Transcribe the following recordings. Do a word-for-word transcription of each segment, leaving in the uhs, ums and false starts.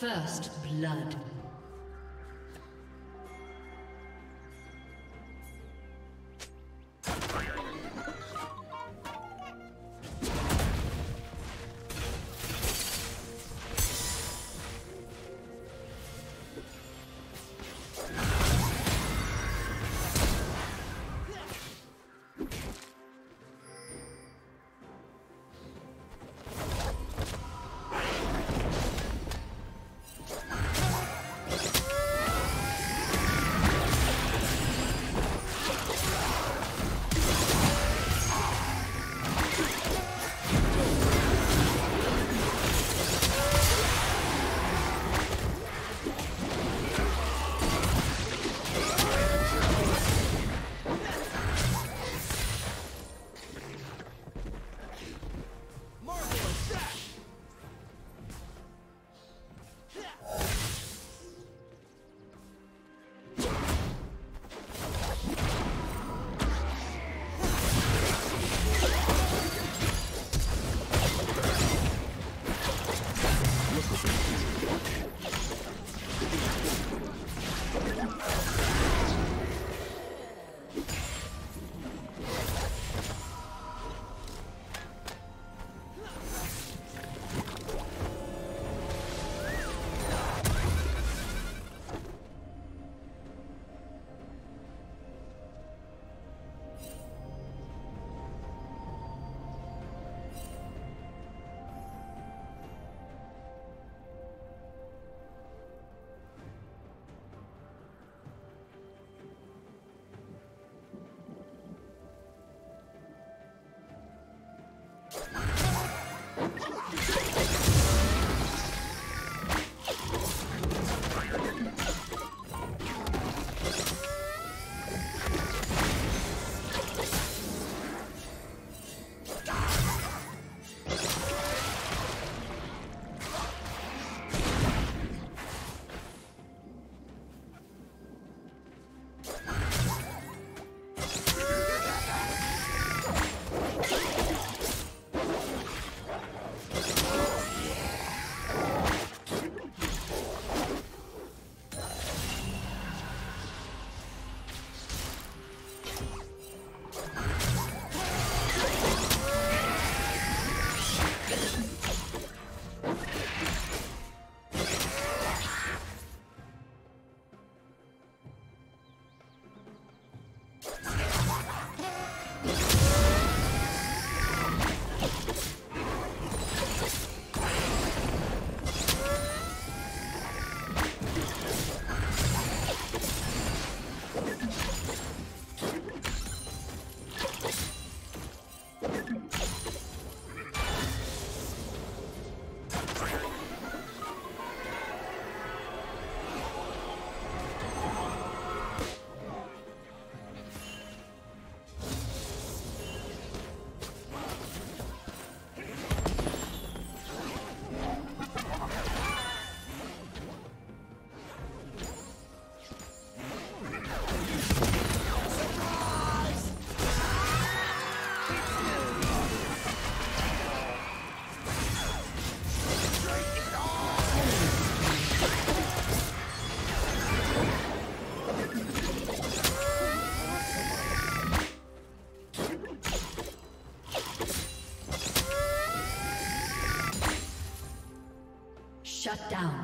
First blood. Shut down.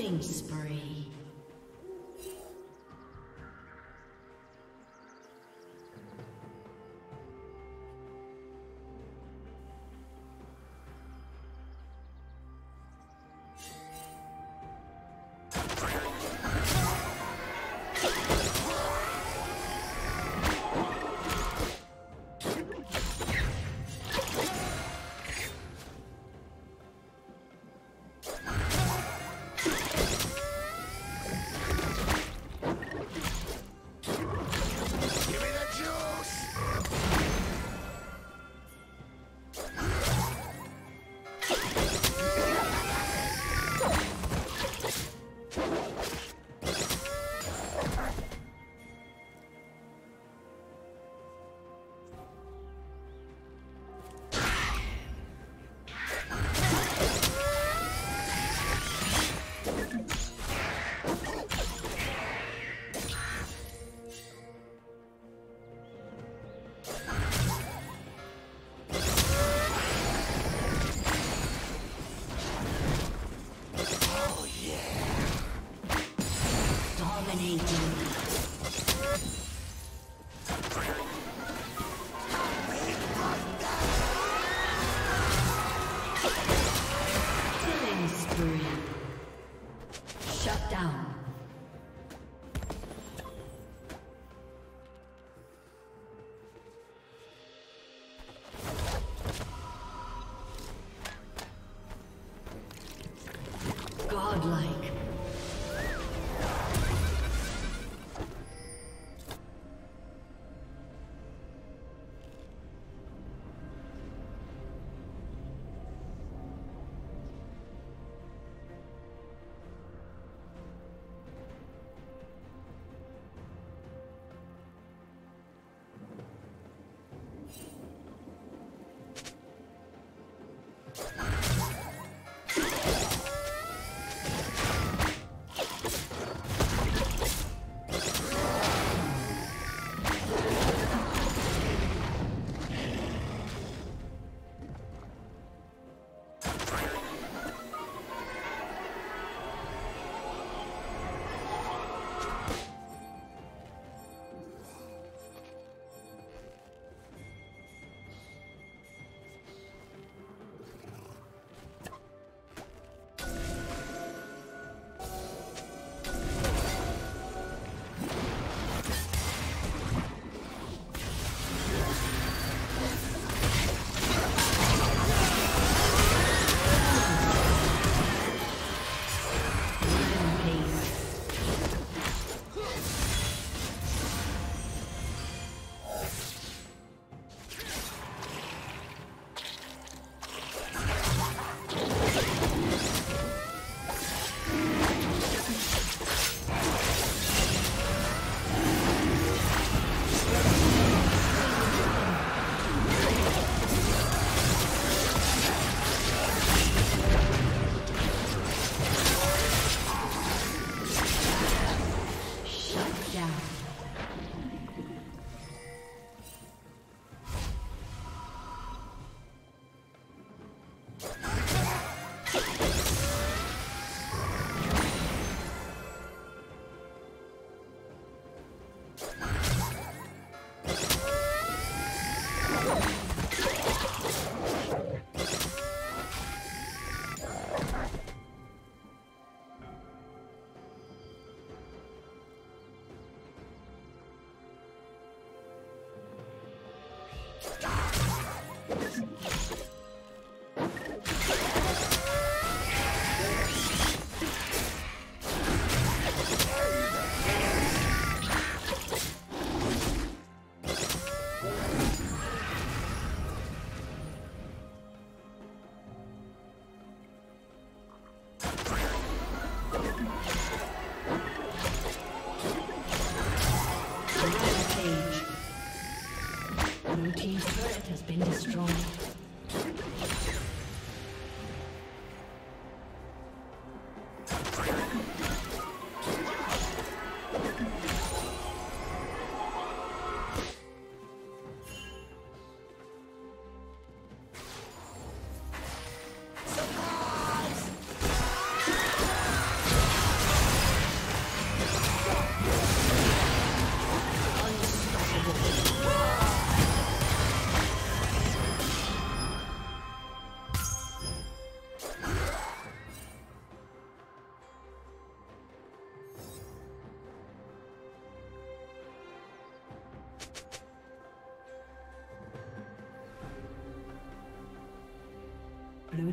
Killing spree. Godlike. Blue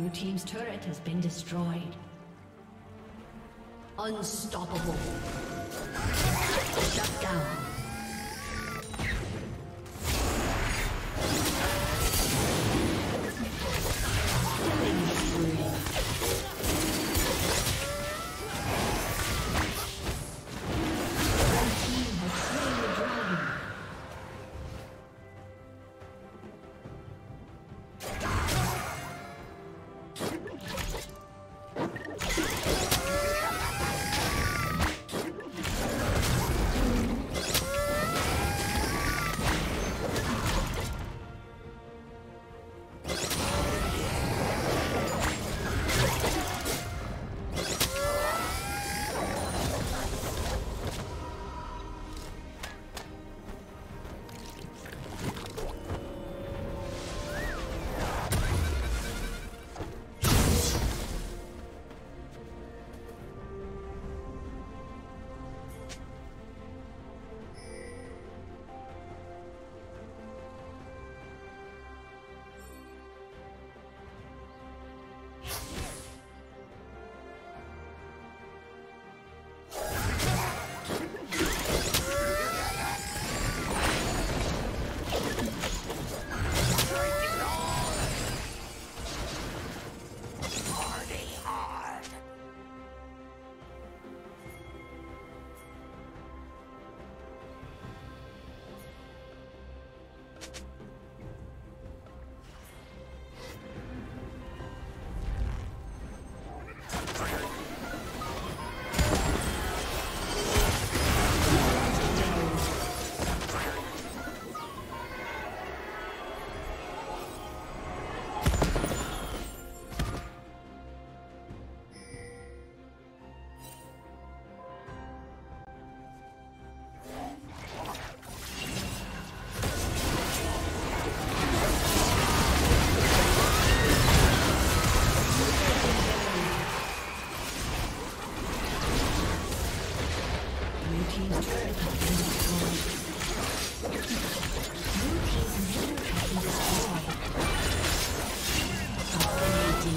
Blue team's turret has been destroyed. Unstoppable. Shut down. team's turret has been destroyed. Blue team's turret has been destroyed. Dominating.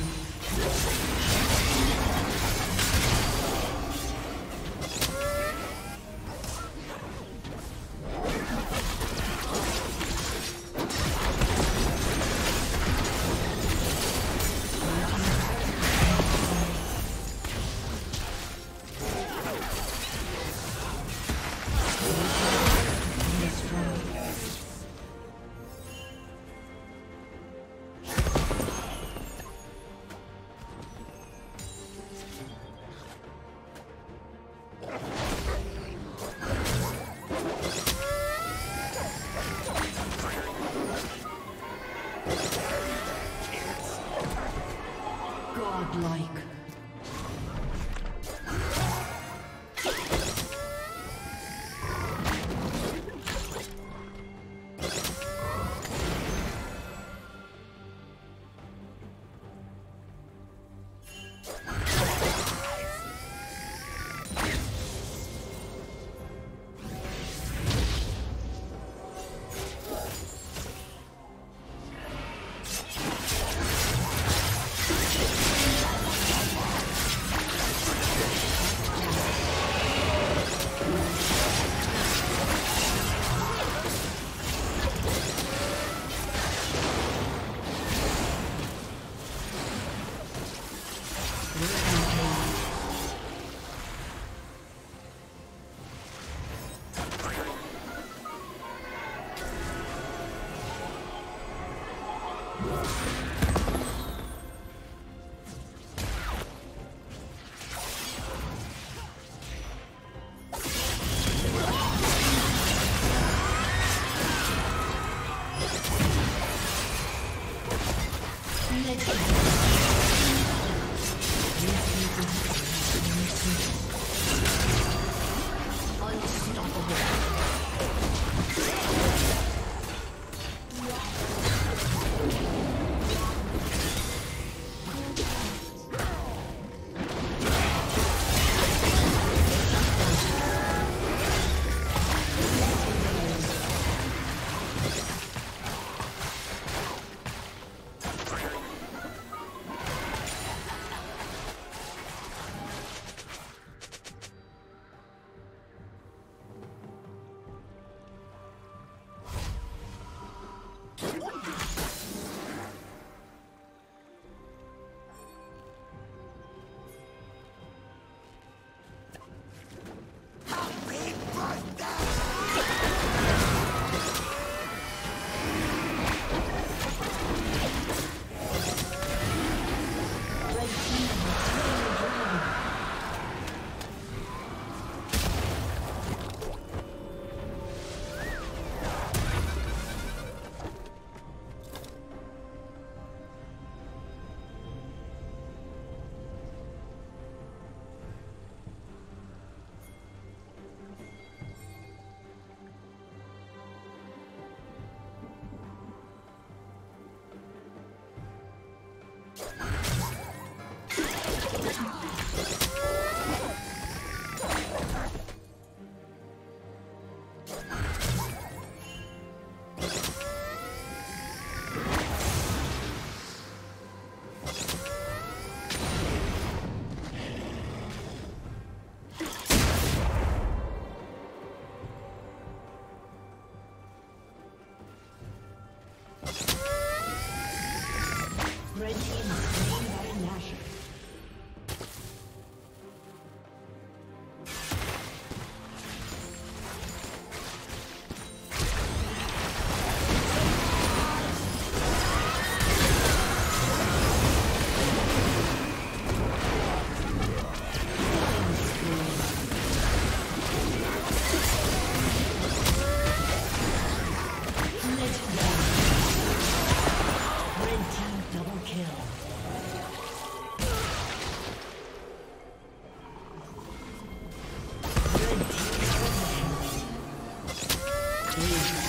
Thank you.